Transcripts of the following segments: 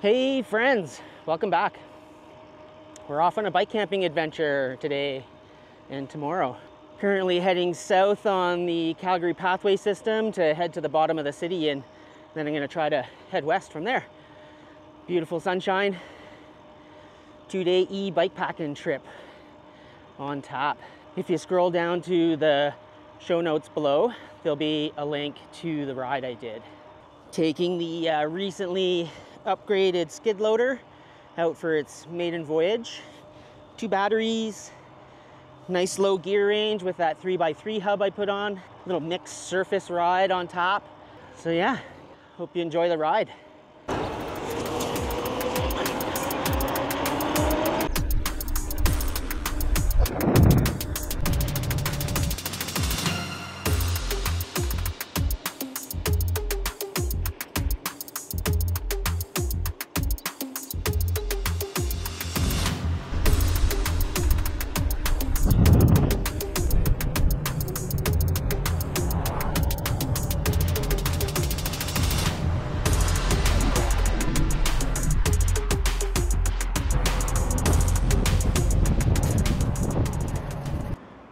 Hey friends, welcome back. We're off on a bike camping adventure today and tomorrow. Currently heading south on the Calgary pathway system to head to the bottom of the city, and then I'm gonna try to head west from there. Beautiful sunshine, 2-day e-bike packing trip on tap. If you scroll down to the show notes below, there'll be a link to the ride I did. Taking the recently upgraded skid loader out for its maiden voyage. 2 batteries, nice low gear range with that 3x3 hub I put on, little mixed surface ride on top. So yeah, hope you enjoy the ride.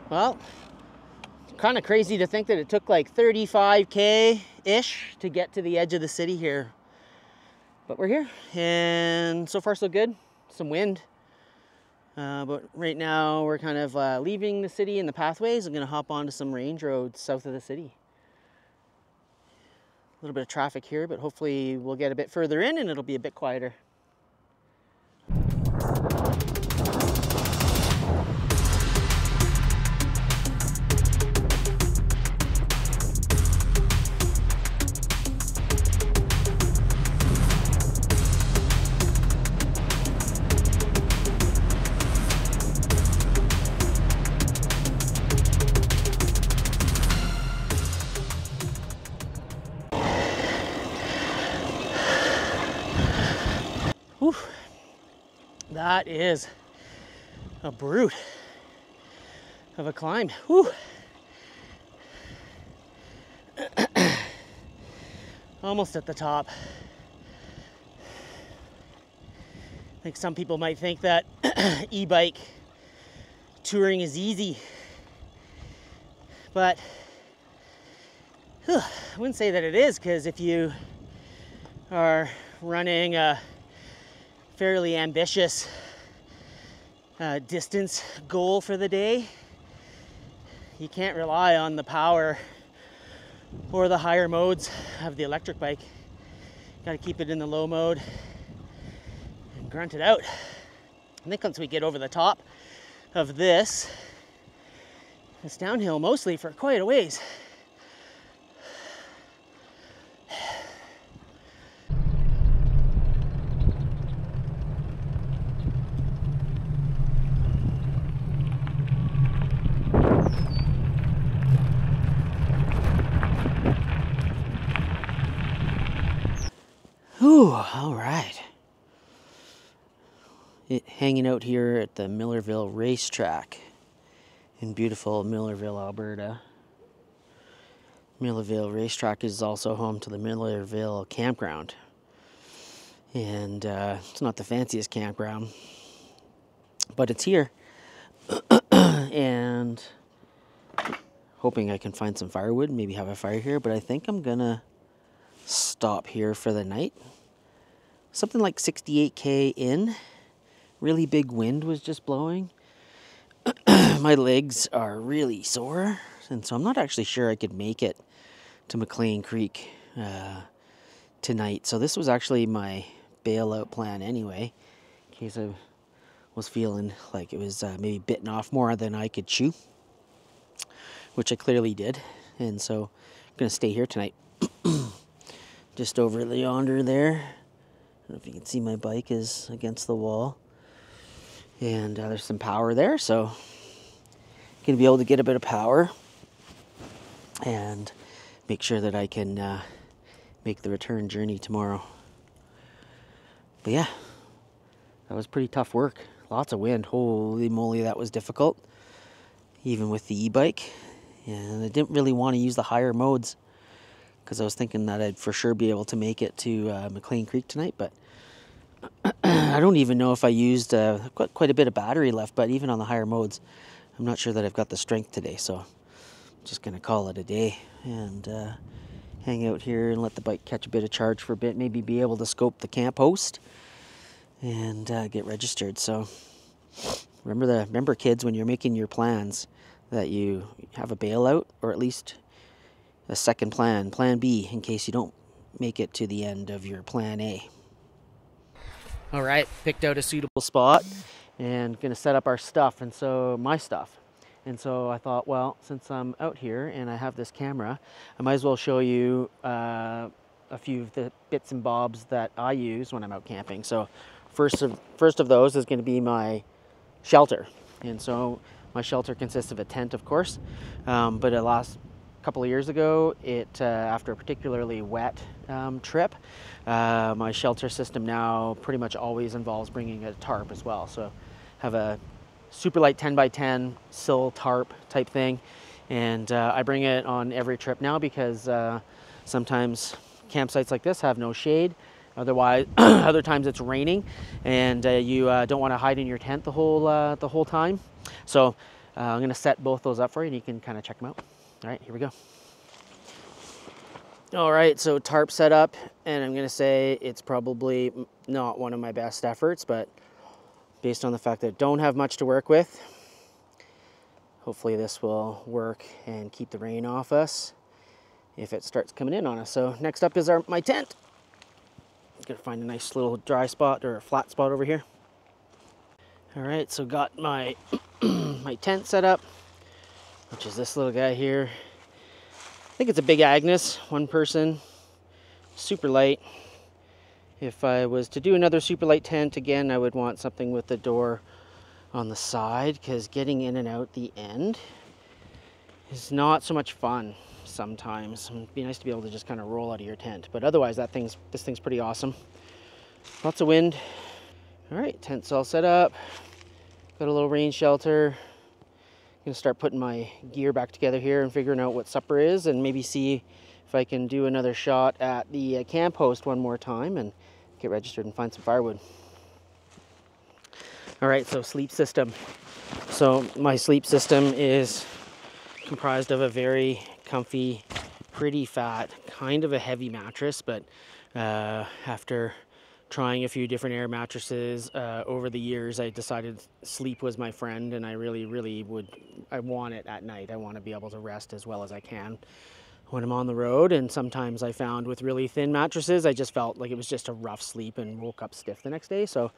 Well, kind of crazy to think that it took like 35K-ish to get to the edge of the city here. But we're here, and so far so good. Some wind. But right now we're kind of leaving the city and the pathways. I'm gonna hop onto some range roads south of the city. A little bit of traffic here, but hopefully we'll get a bit further in and it'll be a bit quieter. That is a brute of a climb. Whew. Almost at the top. I think some people might think that e-bike touring is easy, but I wouldn't say that it is, because if you are running a fairly ambitious distance goal for the day, you can't rely on the power or the higher modes of the electric bike. Got to keep it in the low mode and grunt it out. I think once we get over the top of this, it's downhill mostly for quite a ways. All right, hanging out here at the Millerville Racetrack in beautiful Millerville, Alberta. Millerville Racetrack is also home to the Millerville Campground, and it's not the fanciest campground, but it's here, and hoping I can find some firewood, maybe have a fire here, but I think I'm gonna stop here for the night. Something like 68K in. Really big wind was just blowing. My legs are really sore, and so I'm not actually sure I could make it to McLean Creek tonight. So this was actually my bailout plan anyway, in case I was feeling like it was maybe bitten off more than I could chew, which I clearly did. And so I'm gonna stay here tonight. Just over yonder there. I don't know if you can see, my bike is against the wall, and there's some power there, so gonna be able to get a bit of power and make sure that I can make the return journey tomorrow. But yeah, that was pretty tough work. Lots of wind. Holy moly, that was difficult, even with the e-bike. And I didn't really want to use the higher modes, because I was thinking that I'd for sure be able to make it to McLean Creek tonight, but I don't even know if I used quite a bit of battery left, but even on the higher modes, I'm not sure that I've got the strength today, so I'm just going to call it a day and hang out here and let the bike catch a bit of charge for a bit, maybe be able to scope the camp host and get registered. So remember kids, when you're making your plans, that you have a bailout or at least a second plan, plan B, in case you don't make it to the end of your plan A. All right, picked out a suitable spot and gonna set up our stuff, and so my stuff. And so I thought, well, since I'm out here and I have this camera, I might as well show you a few of the bits and bobs that I use when I'm out camping. So first of those is gonna be my shelter. And so my shelter consists of a tent, of course, but it lasts couple of years ago, after a particularly wet trip, my shelter system now pretty much always involves bringing a tarp as well. So have a super light 10x10 sill tarp type thing, and I bring it on every trip now because sometimes campsites like this have no shade. Otherwise, other times it's raining, and you don't want to hide in your tent the whole time. So I'm going to set both those up for you, and you can kind of check them out. All right, here we go. All right, so tarp set up, and I'm gonna say it's probably not one of my best efforts, but based on the fact that I don't have much to work with, hopefully this will work and keep the rain off us if it starts coming in on us. So next up is my tent. I'm gonna find a nice little dry spot or a flat spot over here. All right, so got my, my tent set up, which is this little guy here. I think it's a Big Agnes, one person, super light. If I was to do another super light tent again, I would want something with the door on the side, because getting in and out the end is not so much fun sometimes. It'd be nice to be able to just kind of roll out of your tent, but otherwise this thing's pretty awesome. Lots of wind. All right, tent's all set up. Got a little rain shelter. Gonna start putting my gear back together here and figuring out what supper is, and maybe see if I can do another shot at the camp host one more time and get registered and find some firewood. All right, so sleep system. So my sleep system is comprised of a very comfy, pretty fat, kind of a heavy mattress, but after trying a few different air mattresses over the years, I decided sleep was my friend, and I really would, I want it at night. I want to be able to rest as well as I can when I'm on the road. And sometimes I found with really thin mattresses, I just felt like it was just a rough sleep and woke up stiff the next day. So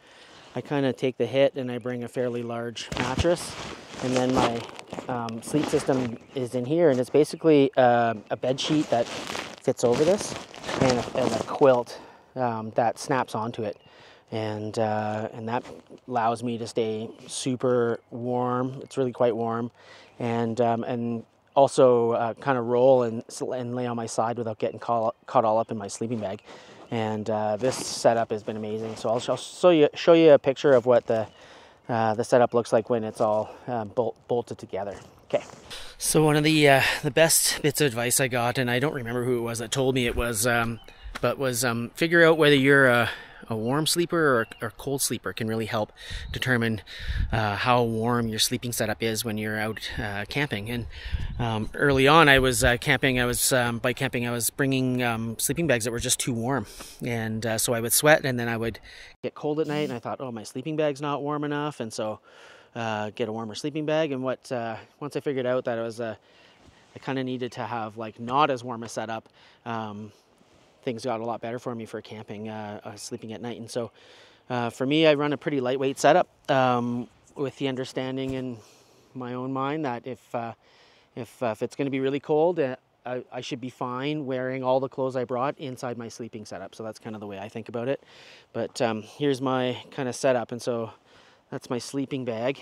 I kind of take the hit and I bring a fairly large mattress, and then my sleep system is in here, and it's basically a bed sheet that fits over this and a quilt that snaps onto it, and that allows me to stay super warm. It's really quite warm, and also kind of roll and lay on my side without getting caught all up in my sleeping bag. And this setup has been amazing. So I'll show you a picture of what the setup looks like when it's all bolted together. Okay. So one of the best bits of advice I got, and I don't remember who it was that told me it was. But figure out whether you're a warm sleeper or a cold sleeper. Can really help determine how warm your sleeping setup is when you're out camping. And early on, I was camping. I was bike camping. I was bringing sleeping bags that were just too warm, and so I would sweat, and then I would get cold at night. And I thought, oh, my sleeping bag's not warm enough, and so get a warmer sleeping bag. And what once I figured out that it was I kind of needed to have like not as warm a setup. Things got a lot better for me for camping, sleeping at night. And so for me, I run a pretty lightweight setup with the understanding in my own mind that if it's going to be really cold, I should be fine wearing all the clothes I brought inside my sleeping setup. So that's kind of the way I think about it. But here's my kind of setup. And so that's my sleeping bag.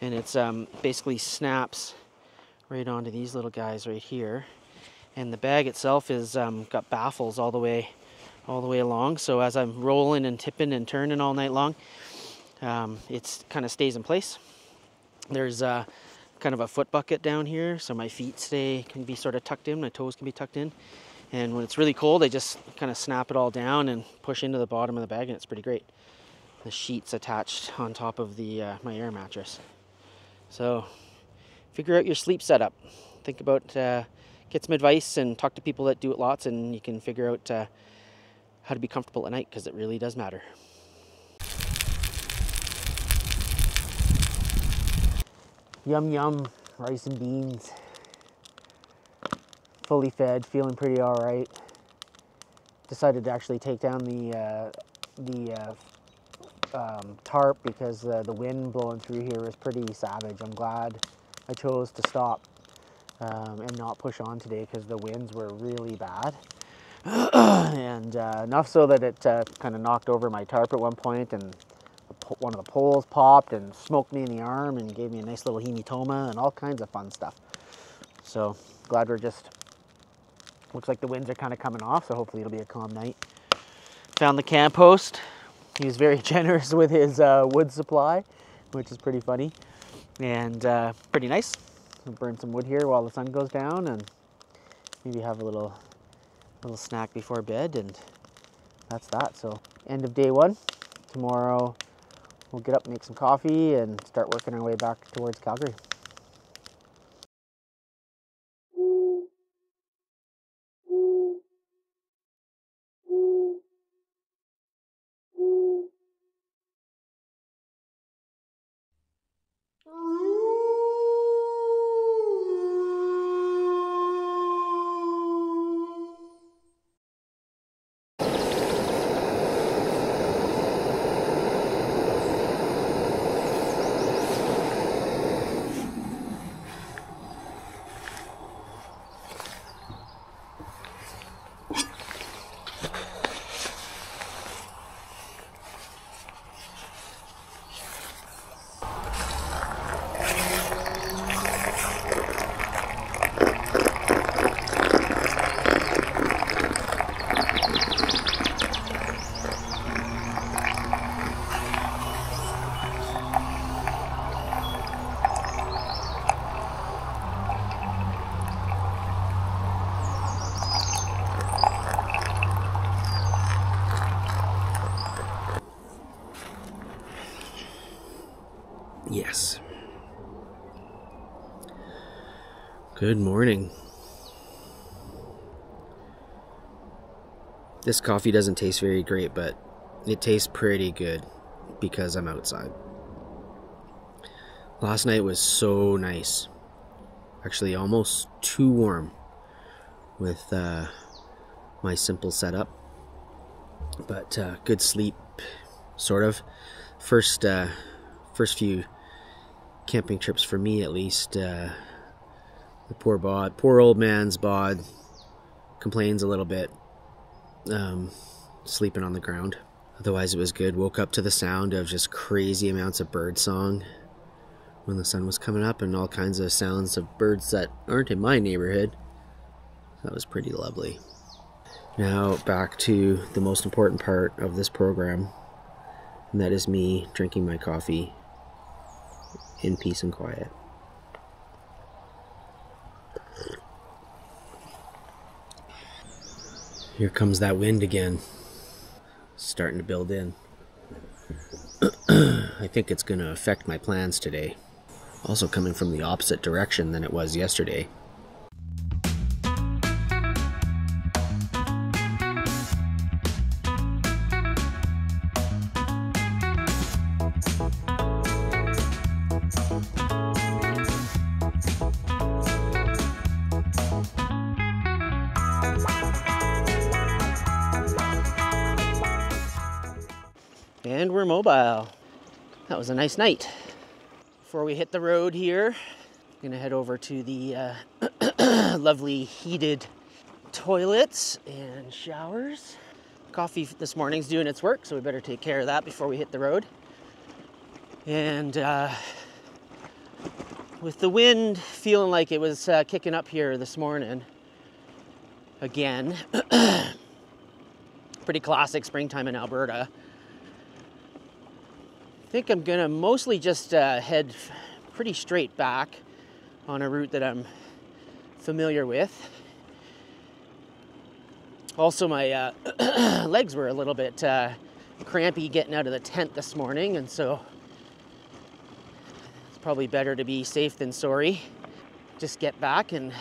And it's basically snaps right onto these little guys right here. And the bag itself is got baffles all the way along. So as I'm rolling and tipping and turning all night long, it kind of stays in place. There's kind of a foot bucket down here, so my feet can be sort of tucked in, my toes can be tucked in. And when it's really cold, I just kind of snap it all down and push into the bottom of the bag, and it's pretty great. the sheets attached on top of the my air mattress. So figure out your sleep setup. Think about, get some advice and talk to people that do it lots, and you can figure out how to be comfortable at night, because it really does matter. Yum yum, rice and beans. Fully fed, feeling pretty all right. Decided to actually take down the tarp because the wind blowing through here was pretty savage. I'm glad I chose to stop and not push on today because the winds were really bad. And enough so that it kind of knocked over my tarp at one point, and one of the poles popped and smoked me in the arm and gave me a nice little hematoma and all kinds of fun stuff. So glad we're just, looks like the winds are kind of coming off, so hopefully it'll be a calm night. Found the camp host. He was very generous with his wood supply, which is pretty funny and pretty nice. We'll burn some wood here while the sun goes down and maybe have a little snack before bed, and that's that. So end of day one. Tomorrow we'll get up, make some coffee, and start working our way back towards Calgary. Yes. Good morning. This coffee doesn't taste very great, but it tastes pretty good because I'm outside. Last night was so nice. Actually, almost too warm with my simple setup, but good sleep, sort of. First few camping trips for me, at least. The poor bod, poor old man's bod, complains a little bit, sleeping on the ground. Otherwise it was good. Woke up to the sound of just crazy amounts of bird song when the sun was coming up, and all kinds of sounds of birds that aren't in my neighborhood. That was pretty lovely. Now back to the most important part of this program, and that is me drinking my coffee in peace and quiet. Here comes that wind again. Starting to build in. I think it's going to affect my plans today. Also coming from the opposite direction than it was yesterday. And we're mobile. That was a nice night. Before we hit the road here, I'm gonna head over to the lovely heated toilets and showers. Coffee this morning's doing its work, so we better take care of that before we hit the road. And with the wind feeling like it was kicking up here this morning, again, pretty classic springtime in Alberta. I think I'm gonna mostly just head pretty straight back on a route that I'm familiar with. Also, my legs were a little bit crampy getting out of the tent this morning, and so it's probably better to be safe than sorry. Just get back and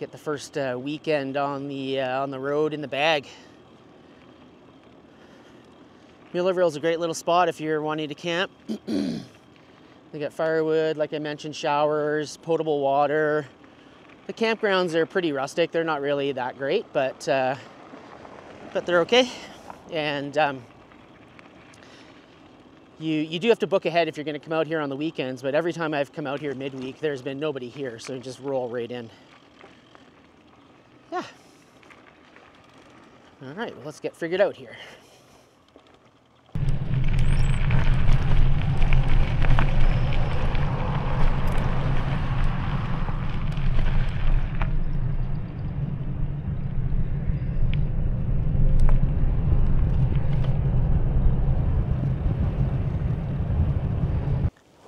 get the first weekend on the road in the bag. Millerville's a great little spot if you're wanting to camp. They got firewood, like I mentioned, showers, potable water. The campgrounds are pretty rustic. They're not really that great, but they're okay. And you do have to book ahead if you're going to come out here on the weekends, but every time I've come out here midweek, there's been nobody here, so just roll right in. Yeah. All right, well, let's get figured out here.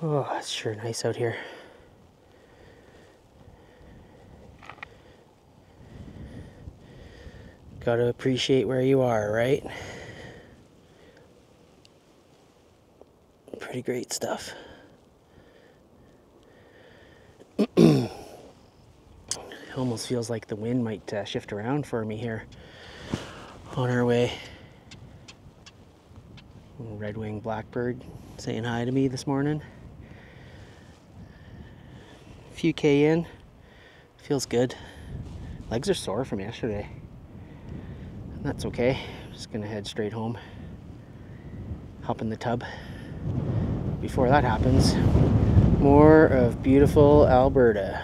Oh, it's sure nice out here. Gotta appreciate where you are, right? Pretty great stuff. It almost feels like the wind might shift around for me here on our way. Little red-winged blackbird saying hi to me this morning. Few K in, feels good. Legs are sore from yesterday. That's okay. I'm just gonna head straight home, hop in the tub. Before that happens, more of beautiful Alberta.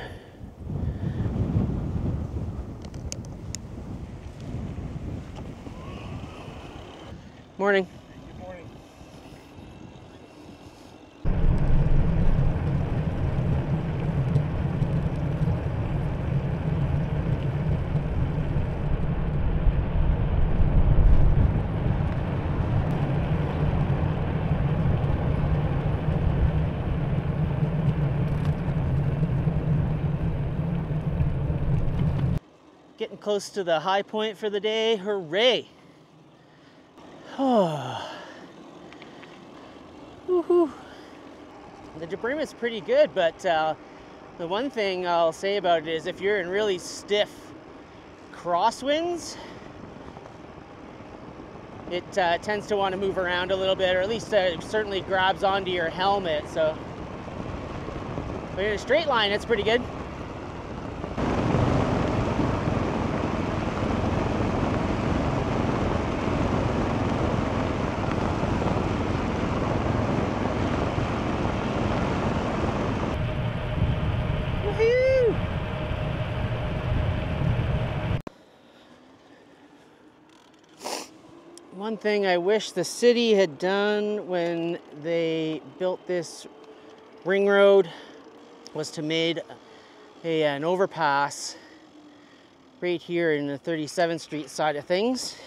Morning. Getting close to the high point for the day. Hooray! Oh. Woohoo! The Jabrima is pretty good, but the one thing I'll say about it is if you're in really stiff crosswinds, it tends to want to move around a little bit, or at least it certainly grabs onto your helmet. So, but in a straight line, it's pretty good. One thing I wish the city had done when they built this ring road was to made an overpass right here in the 37th Street side of things,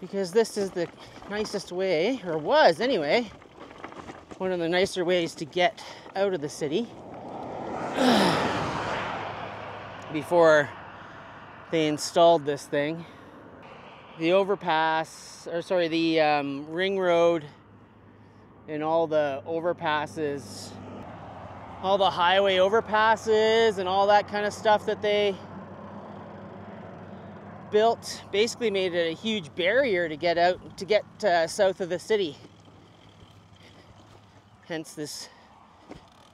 because this is the nicest way, or was anyway, one of the nicer ways to get out of the city before they installed this thing. The overpass, or sorry, the ring road and all the overpasses, all the highway overpasses and all that kind of stuff that they built basically made it a huge barrier to get out, to get south of the city. Hence this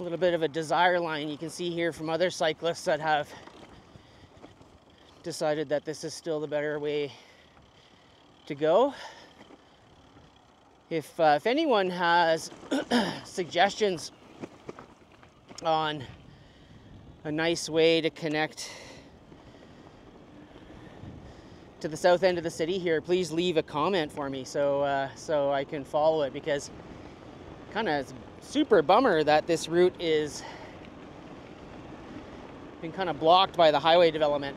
little bit of a desire line you can see here from other cyclists that have decided that this is still the better way to go. If anyone has suggestions on a nice way to connect to the south end of the city here, please leave a comment for me so I can follow it, because kind of super bummer that this route is been kind of blocked by the highway development.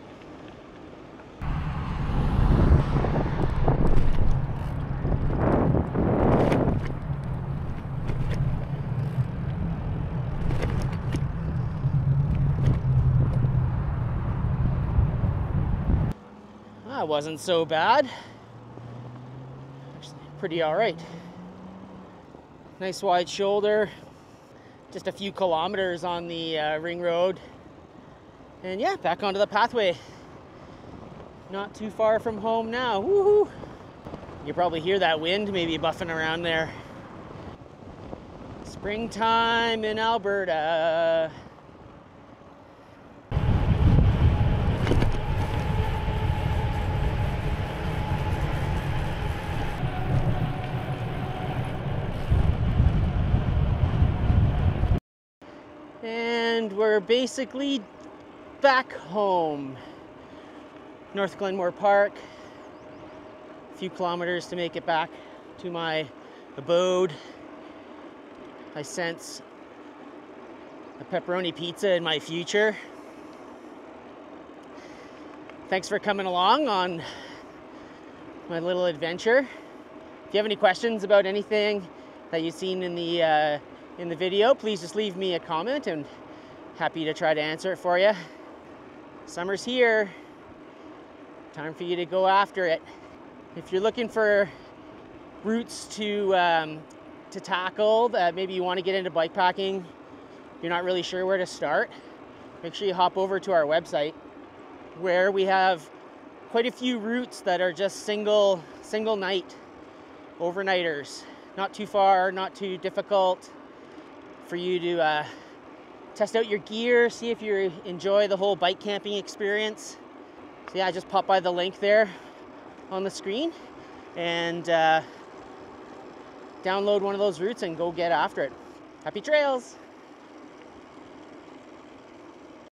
Wasn't so bad. Actually, pretty all right. Nice wide shoulder, just a few kilometers on the ring road. And yeah, back onto the pathway. Not too far from home now, woohoo! You probably hear that wind maybe buffing around there. Springtime in Alberta. And we're basically back home. North Glenmore Park. A few kilometers to make it back to my abode. I sense a pepperoni pizza in my future. Thanks for coming along on my little adventure. If you have any questions about anything that you've seen in the video, please just leave me a comment and happy to try to answer it for you. Summer's here. Time for you to go after it. If you're looking for routes to tackle that maybe you want to get into bikepacking, you're not really sure where to start, make sure you hop over to our website where we have quite a few routes that are just single night overnighters. Not too far, not too difficult for you to test out your gear, see if you enjoy the whole bike camping experience. So yeah, just pop by the link there on the screen and download one of those routes and go get after it. Happy trails!